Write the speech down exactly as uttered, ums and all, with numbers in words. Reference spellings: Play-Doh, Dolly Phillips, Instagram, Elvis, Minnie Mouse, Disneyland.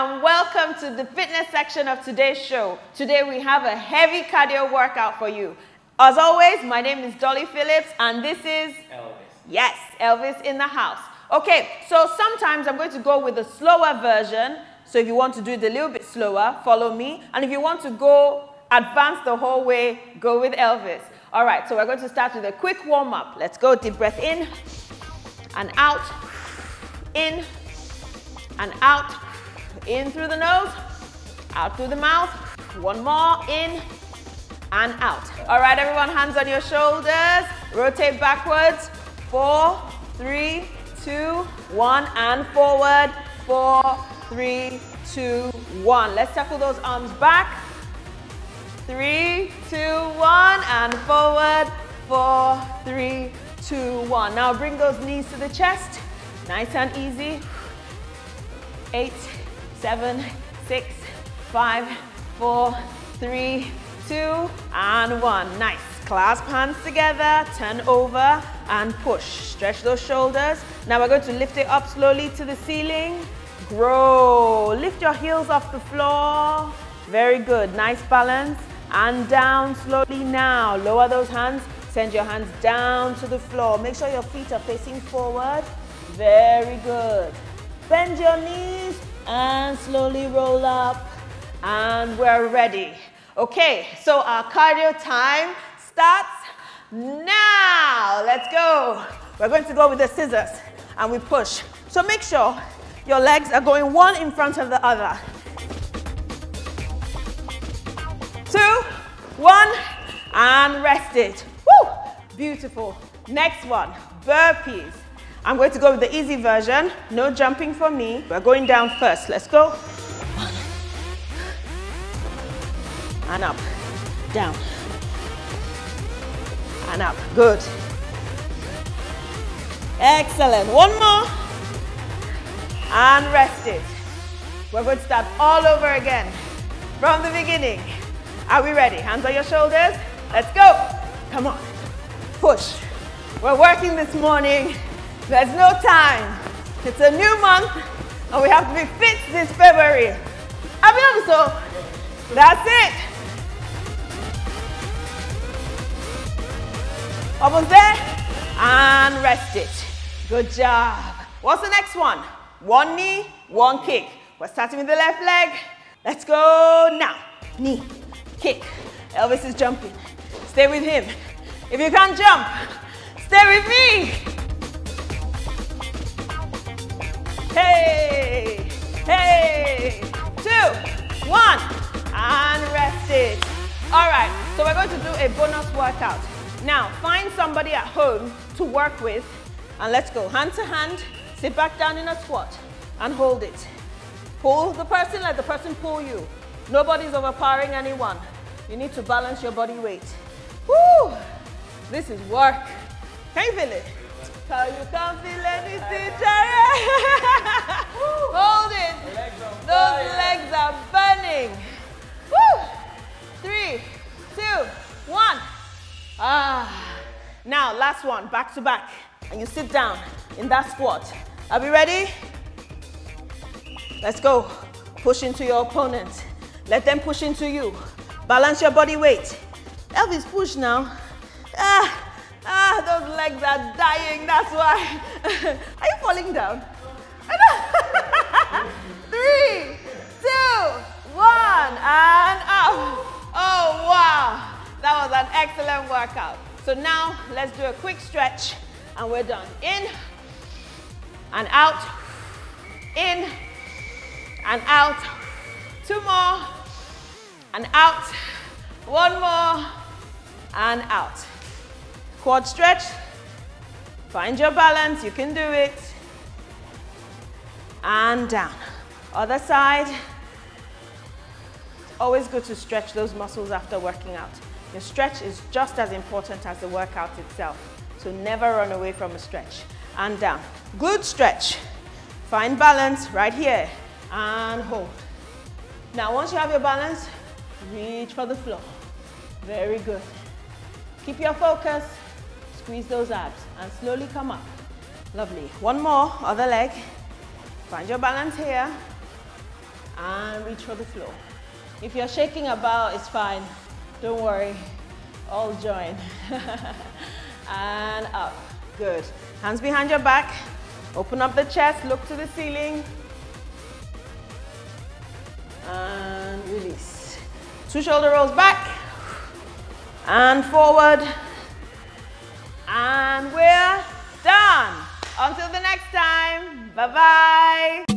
and welcome to the fitness section of today's show. Today we have a heavy cardio workout for you. As always, my name is Dolly Phillips and this is Elvis. Yes, Elvis in the house. Okay, so sometimes I'm going to go with a slower version. So if you want to do it a little bit slower, follow me. And if you want to go advance the whole way, go with Elvis. All right, so we're going to start with a quick warm up. Let's go. Deep breath in and out, in and out, in through the nose, out through the mouth. One more, in and out. All right, everyone, hands on your shoulders. Rotate backwards. Four, three, two, one, and forward. Four, three, two, one. Let's tackle those arms back. Three, two, one, and forward. Four, three, two, one. Now bring those knees to the chest. Nice and easy. Eight, seven, six, five, four, three, two, and one. Nice. Clasp hands together, turn over, and push. Stretch those shoulders. Now we're going to lift it up slowly to the ceiling. Grow. Lift your heels off the floor. Very good. Nice balance. And down slowly now. Lower those hands. Send your hands down to the floor. Make sure your feet are facing forward. Very good. Bend your knees and slowly roll up. And we're ready. Okay, so our cardio time starts now. Let's go. We're going to go with the scissors and we push. So make sure your legs are going one in front of the other. Two, one, and rest it. Woo! Beautiful. Next one, burpees. I'm going to go with the easy version. No jumping for me. We're going down first. Let's go. And up. Down. And up. Good. Excellent. One more. And rest it. We're going to start all over again. From the beginning. Are we ready? Hands on your shoulders. Let's go. Come on. Push. We're working this morning. There's no time. It's a new month and we have to be fit this February. I believe so. That's it. Almost there. And rest it. Good job. What's the next one? One knee, one kick. We're starting with the left leg. Let's go now. Knee, kick. Elvis is jumping. Stay with him. If you can't jump, stay with me. Hey, hey, two, one, and rest it. All right, so we're going to do a bonus workout. Now, find somebody at home to work with, and let's go. Hand to hand, sit back down in a squat, and hold it. Pull the person, let the person pull you. Nobody's overpowering anyone. You need to balance your body weight. Woo, this is work. Can you feel it? So you can't feel anything. Hold it. Legs Those legs are burning. Woo. Three, two, one. Ah. Now, last one, back to back. And you sit down in that squat. Are we ready? Let's go. Push into your opponent. Let them push into you. Balance your body weight. Elvis, push now. Ah. Ah, those legs are dying, that's why. Are you falling down? Three, two, one, and up. Oh, wow. That was an excellent workout. So now, let's do a quick stretch, and we're done. In, and out, in, and out. Two more, and out. One more, and out. Quad stretch, find your balance, you can do it, and down. Other side, it's always good to stretch those muscles after working out. Your stretch is just as important as the workout itself, so never run away from a stretch, and down. Good stretch, find balance right here, and hold. Now once you have your balance, reach for the floor, very good. Keep your focus. Squeeze those abs and slowly come up. Lovely. One more, other leg. Find your balance here and reach for the floor. If you're shaking about, it's fine. Don't worry, all join. And up, good. Hands behind your back, open up the chest, look to the ceiling. And release. Two shoulder rolls back, and forward, and we're done. Until the next time, bye-bye.